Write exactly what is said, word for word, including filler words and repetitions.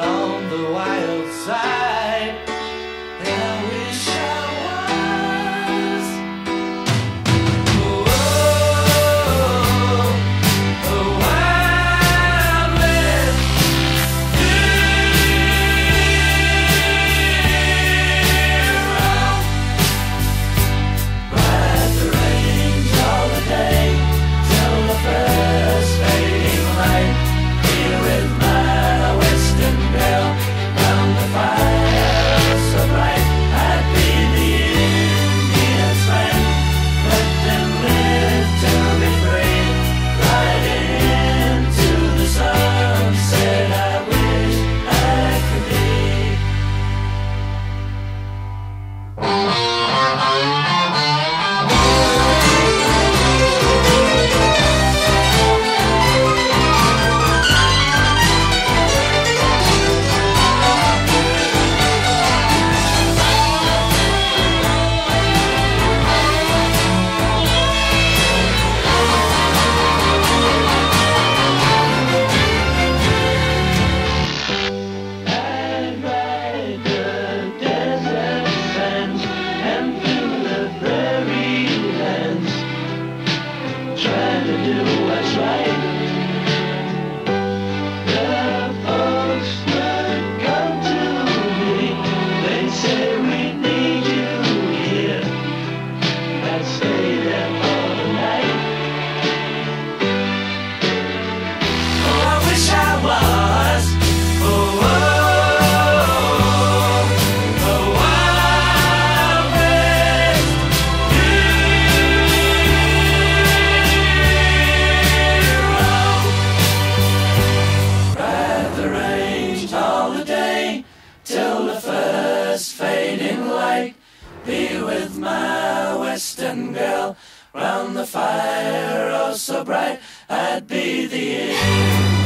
out on the wild side, and I wish I was. Oh, oh, a wild man. Ride the range all the day till the first fading light. Here with my western girl, round the fire so bright, I'd be the Indian's land. Let them live to be free, riding into the sunset. I wish I could be. Be with my western girl, round the fire oh so bright, I'd be the end.